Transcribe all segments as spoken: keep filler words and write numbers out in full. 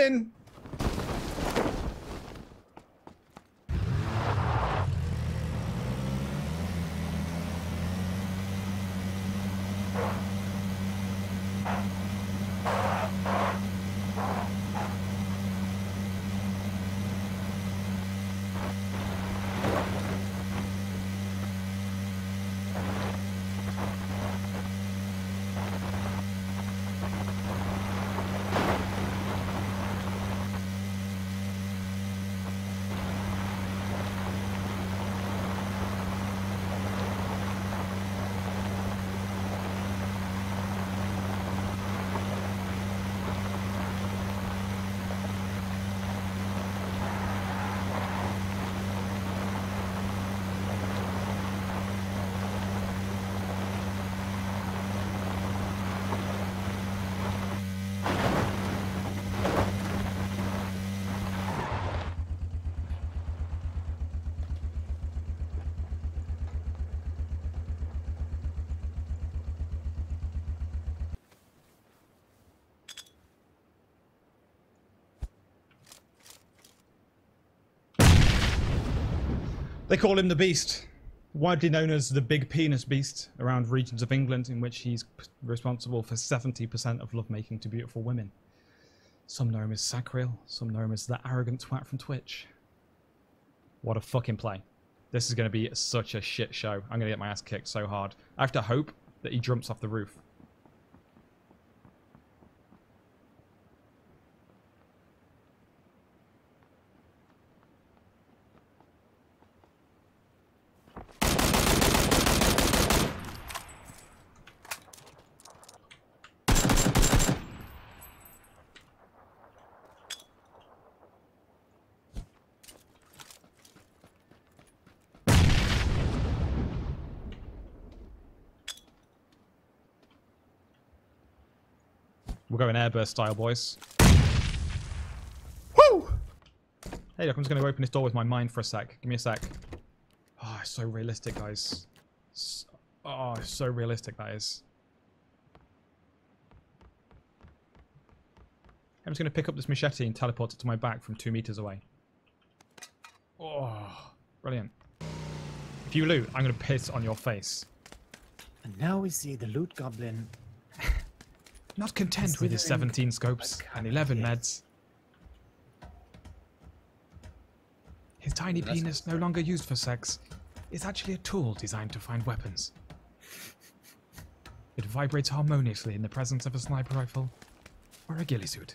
in. They call him the Beast, widely known as the Big Penis Beast around regions of England in which he's responsible for seventy percent of lovemaking to beautiful women. Some know him as Sacriel, some know him as that arrogant twat from Twitch. What a fucking play. This is going to be such a shit show. I'm going to get my ass kicked so hard. I have to hope that he jumps off the roof. We'll go in airburst style, boys. Woo! Hey, look, I'm just going to open this door with my mind for a sec. Give me a sec. Oh, it's so realistic, guys. So, oh, it's so realistic, that is. I'm just going to pick up this machete and teleport it to my back from two meters away. Oh, brilliant. If you loot, I'm going to piss on your face. And now we see the loot goblin. Not content with his seventeen scopes and eleven meds, his tiny penis, no longer used for sex, is actually a tool designed to find weapons. It vibrates harmoniously in the presence of a sniper rifle or a ghillie suit.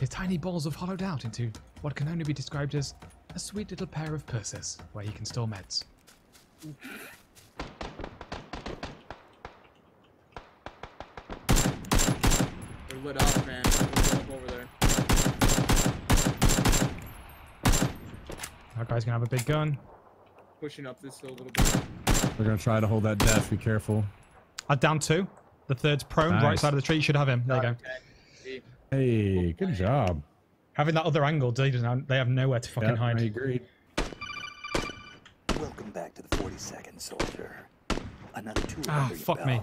His tiny balls have hollowed out into what can only be described as a sweet little pair of purses where he can store meds. Lit up, man. Lit up over there. That guy's gonna have a big gun. Pushing up this hill a little bit. We're gonna try to hold that dash. Be careful. I down two. The third's prone, nice. Right side of the tree. You should have him. There you go. Okay. Hey, good job. Having that other angle, they they have nowhere to fucking yep, hide. I agreed. Welcome back to the forty-second soldier. Another two. Ah, oh, fuck me.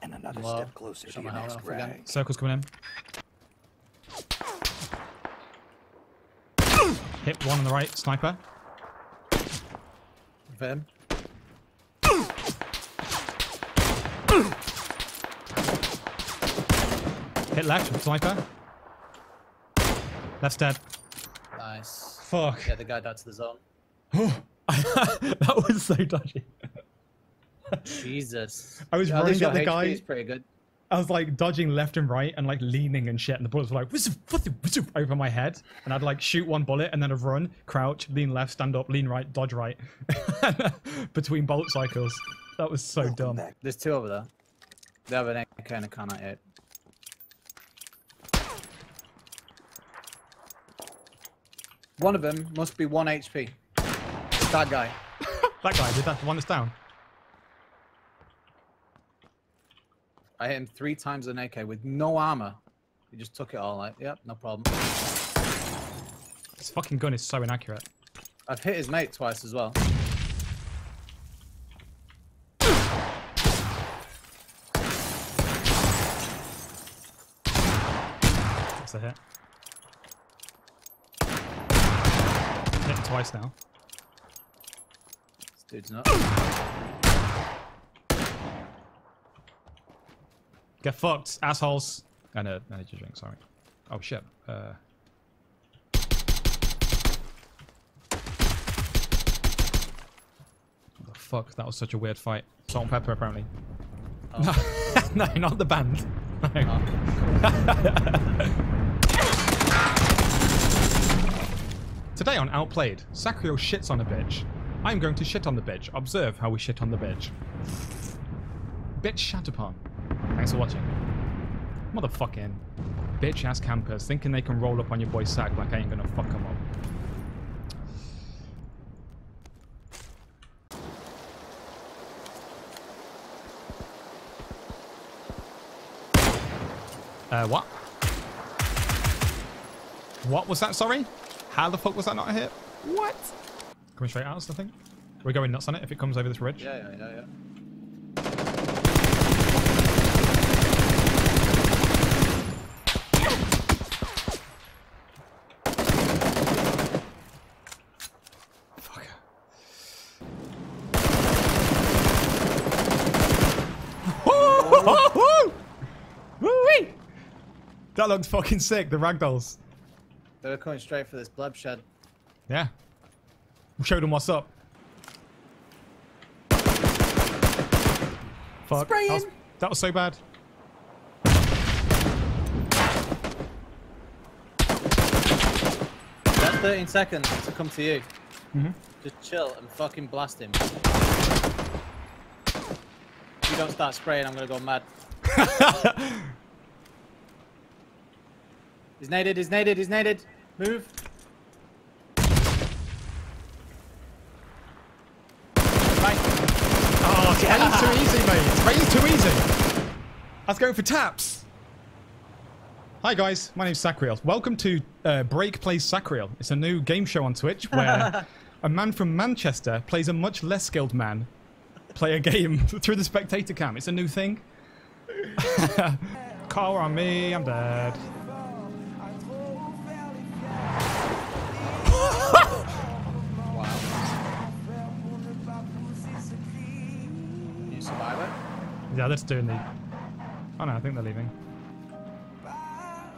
And another Love. step closer to your next rag. Circle's coming in. Hit one on the right, sniper. Ven. Hit left, sniper. Left's dead. Nice. Fuck. Yeah, the guy died to the zone. That was so dodgy. Jesus. I was yeah, running at the guy. Pretty good. I was like dodging left and right and like leaning and shit, and the bullets were like whistle, whistle, whistle, over my head, and I'd like shoot one bullet and then I'd run, crouch, lean left, stand up, lean right, dodge right, between bolt cycles. That was so dumb. Back. There's two over there. They have an A K and a can at it. One of them must be one H P. That guy. That guy. Did that the one that's down? I hit him three times with an A K with no armor. He just took it all, like, yep, no problem. This fucking gun is so inaccurate. I've hit his mate twice as well. That's a hit. I'm hitting twice now. This dude's not. Get fucked, assholes. I know, I need to drink, sorry. Oh shit. Uh. What the fuck, that was such a weird fight. Salt and pepper, apparently. Oh. No, no, not the band. No. Oh. Today on Outplayed, Sacriel shits on a bitch. I'm going to shit on the bitch. Observe how we shit on the bitch. Bitch shat upon. Thanks for watching. Motherfucking bitch ass campers thinking they can roll up on your boy Sac like I ain't gonna fuck them up. Uh, what? What was that, sorry? How the fuck was that not a hit? What? Coming straight at us, I think. We're going nuts on it if it comes over this ridge. Yeah, yeah, yeah, yeah. That looked fucking sick, the ragdolls. They were coming straight for this bloodshed. Yeah. We showed them what's up. Fuck. Spraying. That was, that was so bad. That's thirteen seconds to come to you. Mm-hmm. Just chill and fucking blast him. If you don't start spraying, I'm gonna go mad. He's naded, he's naded, he's naded. Move. Right. Oh, spraying's too easy, mate. Spraying's too easy. That's going for taps. Hi, guys. My name's Sacriel. Welcome to uh, Break Plays Sacriel. It's a new game show on Twitch where a man from Manchester plays a much less skilled man play a game through the spectator cam. It's a new thing. Car on me. I'm dead. Yeah, that's doing the. Oh no, I think they're leaving. I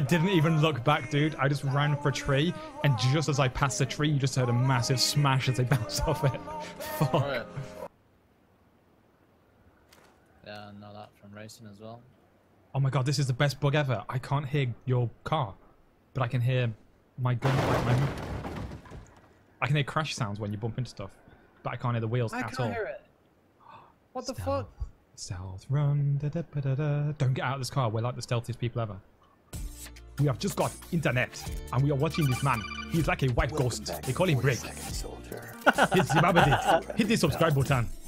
didn't even look back, dude. I just ran for a tree, and just as I passed the tree, you just heard a massive smash as they bounced off it. Fuck. Right. Yeah, I know that from racing as well. Oh my god, this is the best bug ever. I can't hear your car, but I can hear my gunfight. My... I can hear crash sounds when you bump into stuff. But I can't hear the wheels I at all. I can't hear it. What the Stealth. fuck? Stealth run. Da, da, da, da. Don't get out of this car. We're like the stealthiest people ever. We have just got internet, and we are watching this man. He's like a white Welcome ghost. They call him Break. Hit the subscribe button.